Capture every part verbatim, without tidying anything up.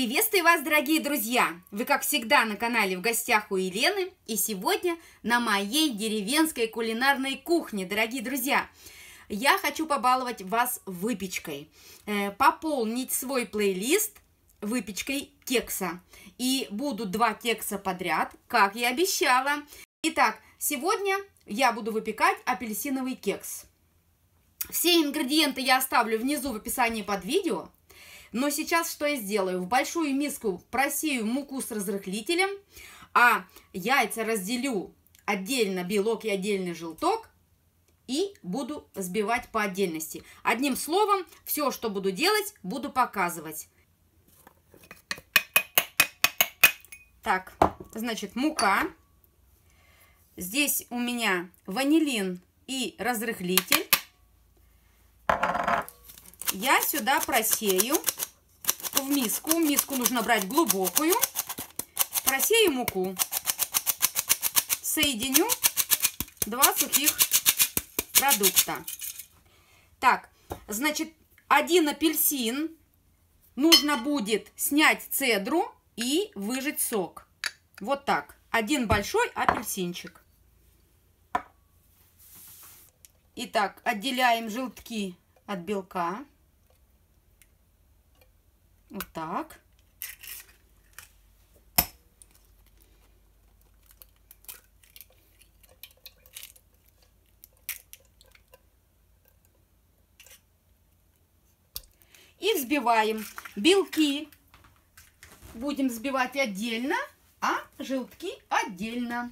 Приветствую вас, дорогие друзья! Вы, как всегда, на канале «В гостях у Елены», и сегодня на моей деревенской кулинарной кухне, дорогие друзья. Я хочу побаловать вас выпечкой, пополнить свой плейлист выпечкой кекса. И будут два кекса подряд, как я обещала. Итак, сегодня я буду выпекать апельсиновый кекс. Все ингредиенты я оставлю внизу в описании под видео. Но сейчас что я сделаю? В большую миску просею муку с разрыхлителем, а яйца разделю отдельно белок и отдельный желток и буду взбивать по отдельности. Одним словом, все, что буду делать, буду показывать. Так, значит, мука. Здесь у меня ванилин и разрыхлитель. Я сюда просею в миску. Миску нужно брать глубокую. Просею муку. Соединю два сухих продукта. Так, значит, один апельсин. Нужно будет снять цедру и выжать сок. Вот так. Один большой апельсинчик. Итак, отделяем желтки от белка. Вот так. И взбиваем. Белки будем взбивать отдельно, а желтки отдельно.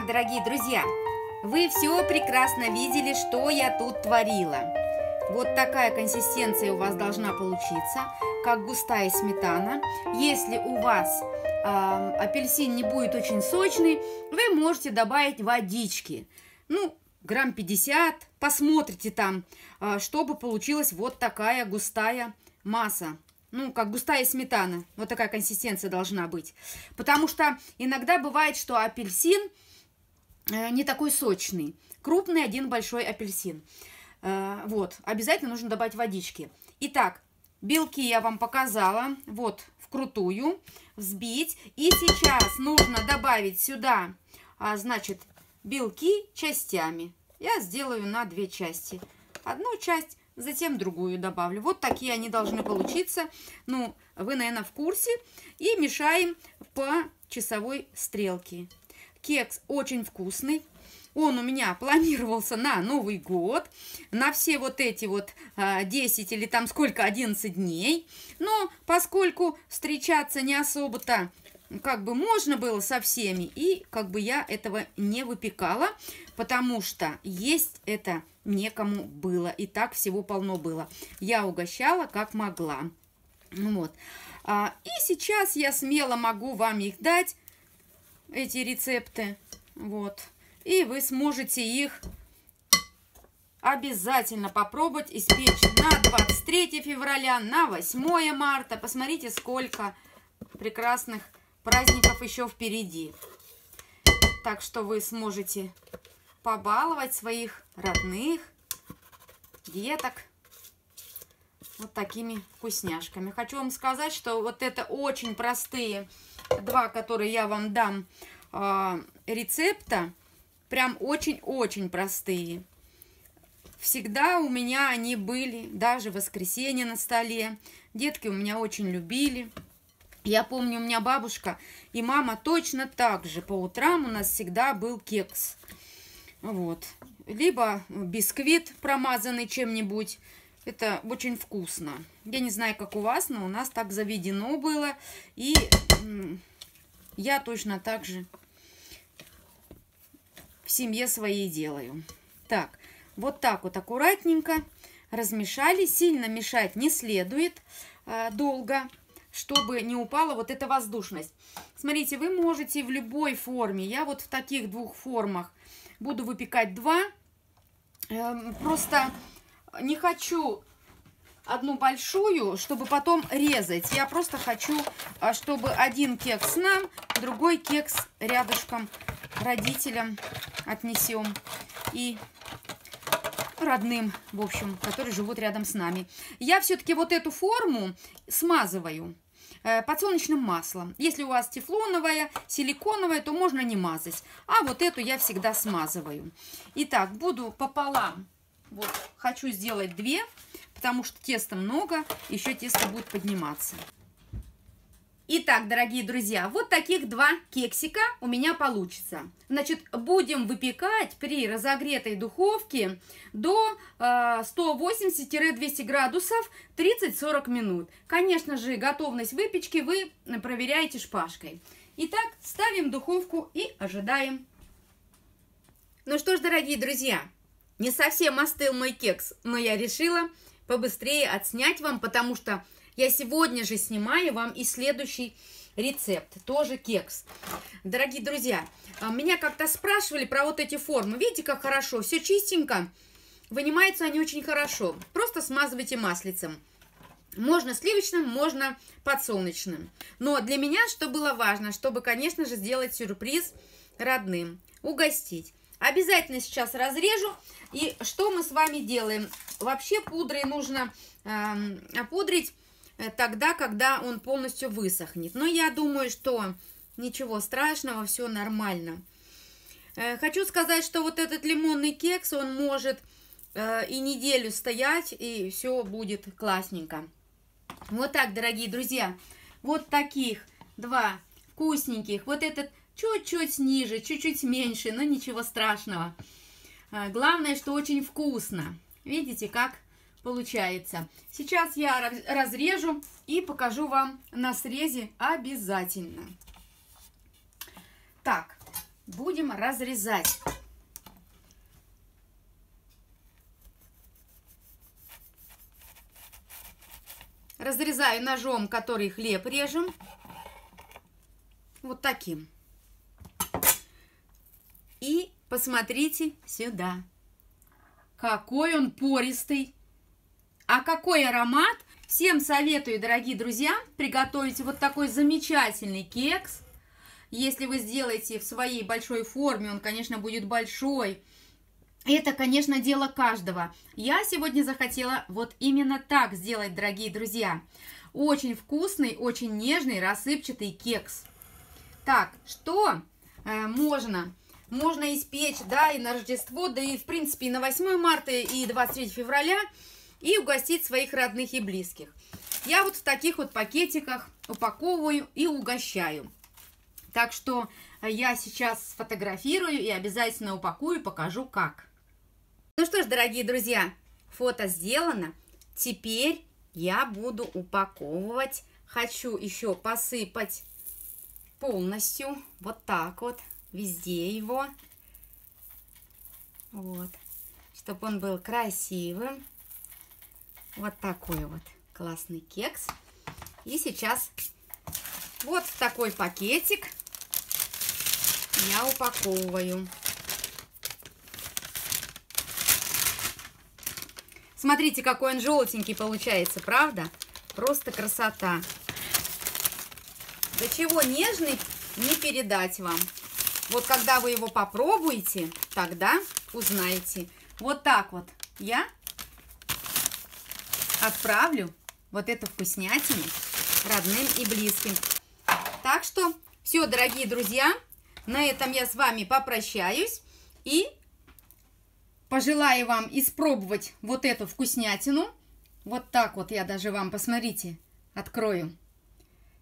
Итак, дорогие друзья, вы все прекрасно видели, что я тут творила. Вот такая консистенция у вас должна получиться, как густая сметана. Если у вас э, апельсин не будет очень сочный, вы можете добавить водички. Ну, грамм пятьдесят, посмотрите там, э, чтобы получилась вот такая густая масса. Ну, как густая сметана. Вот такая консистенция должна быть. Потому что иногда бывает, что апельсин не такой сочный. Крупный один большой апельсин. Вот. Обязательно нужно добавить водички. Итак, белки я вам показала. Вот, вкрутую. Взбить. И сейчас нужно добавить сюда, значит, белки частями. Я сделаю на две части. Одну часть... Затем другую добавлю. Вот такие они должны получиться. Ну, вы, наверное, в курсе. И мешаем по часовой стрелке. Кекс очень вкусный. Он у меня планировался на Новый год. На все вот эти вот десять или там сколько, одиннадцать дней. Но поскольку встречаться не особо-то как бы можно было со всеми. И как бы я этого не выпекала. Потому что есть это... некому было. И так всего полно было. Я угощала как могла. Вот. А, и сейчас я смело могу вам их дать, эти рецепты. Вот. И вы сможете их обязательно попробовать испечь на двадцать третье февраля, на восьмое марта. Посмотрите, сколько прекрасных праздников еще впереди. Так что вы сможете... побаловать своих родных, деток вот такими вкусняшками. Хочу вам сказать, что вот это очень простые два, которые я вам дам э, рецепта, прям очень-очень простые. Всегда у меня они были, даже в воскресенье на столе. Детки у меня очень любили. Я помню, у меня бабушка и мама точно так же. По утрам у нас всегда был кекс. Вот. Либо бисквит, промазанный чем-нибудь. Это очень вкусно. Я не знаю, как у вас, но у нас так заведено было. И я точно так же в семье своей делаю. Так, вот так вот аккуратненько размешали. Сильно мешать не следует э, долго, чтобы не упала вот эта воздушность. Смотрите, вы можете в любой форме. Я вот в таких двух формах буду выпекать два. Просто не хочу одну большую, чтобы потом резать. Я просто хочу, чтобы один кекс нам, другой кекс рядышком родителям отнесем. И родным, в общем, которые живут рядом с нами. Я все-таки вот эту форму смазываю подсолнечным маслом. Если у вас тефлоновая, силиконовая, то можно не мазать. А вот эту я всегда смазываю. Итак, буду пополам. Вот, хочу сделать две, потому что теста много, еще тесто будет подниматься. Итак, дорогие друзья, вот таких два кексика у меня получится. Значит, будем выпекать при разогретой духовке до ста восьмидесяти - двухсот градусов тридцать-сорок минут. Конечно же, готовность выпечки вы проверяете шпажкой. Итак, ставим духовку и ожидаем. Ну что ж, дорогие друзья, не совсем остыл мой кекс, но я решила побыстрее отснять вам, потому что... я сегодня же снимаю вам и следующий рецепт, тоже кекс. Дорогие друзья, меня как-то спрашивали про вот эти формы. Видите, как хорошо, все чистенько, вынимаются они очень хорошо. Просто смазывайте маслицем. Можно сливочным, можно подсолнечным. Но для меня что было важно, чтобы, конечно же, сделать сюрприз родным, угостить. Обязательно сейчас разрежу. И что мы с вами делаем? Вообще пудрой нужно э, опудрить тогда, когда он полностью высохнет. Но я думаю, что ничего страшного, все нормально. Хочу сказать, что вот этот лимонный кекс, он может и неделю стоять, и все будет классненько. Вот так, дорогие друзья, вот таких два вкусненьких. Вот этот чуть-чуть ниже, чуть-чуть меньше, но ничего страшного. Главное, что очень вкусно. Видите, как получается. Сейчас я разрежу и покажу вам на срезе обязательно. Так, будем разрезать. Разрезаю ножом, который хлеб режем. Вот таким. И посмотрите сюда. Какой он пористый. А какой аромат. Всем советую, дорогие друзья, приготовить вот такой замечательный кекс. Если вы сделаете в своей большой форме, он, конечно, будет большой. Это, конечно, дело каждого. Я сегодня захотела вот именно так сделать, дорогие друзья. Очень вкусный, очень нежный, рассыпчатый кекс. Так, что э, можно? Можно испечь, да, и на Рождество, да и, в принципе, и на восьмое марта, и двадцать третье февраля, и угостить своих родных и близких. Я вот в таких вот пакетиках упаковываю и угощаю. Так что я сейчас сфотографирую и обязательно упакую, покажу как. Ну что ж, дорогие друзья, фото сделано. Теперь я буду упаковывать. Хочу еще посыпать полностью. Вот так вот. Везде его. Вот. Чтобы он был красивым. Вот такой вот классный кекс. И сейчас вот в такой пакетик я упаковываю. Смотрите, какой он желтенький получается, правда? Просто красота. До чего нежный, не передать вам. Вот когда вы его попробуете, тогда узнаете. Вот так вот я отправлю вот эту вкуснятину родным и близким. Так что все, дорогие друзья, на этом я с вами попрощаюсь и пожелаю вам испробовать вот эту вкуснятину. Вот так вот я даже вам, посмотрите, открою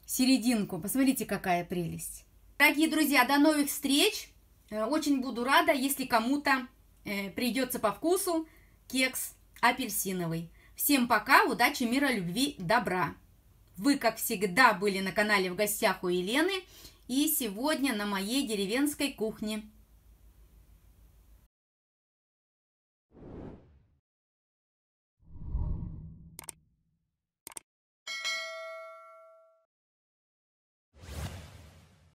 серединку. Посмотрите, какая прелесть. Дорогие друзья, до новых встреч. Очень буду рада, если кому-то придется по вкусу кекс апельсиновый. Всем пока, удачи, мира, любви, добра. Вы, как всегда, были на канале «В гостях у Елены» и сегодня на моей деревенской кухне.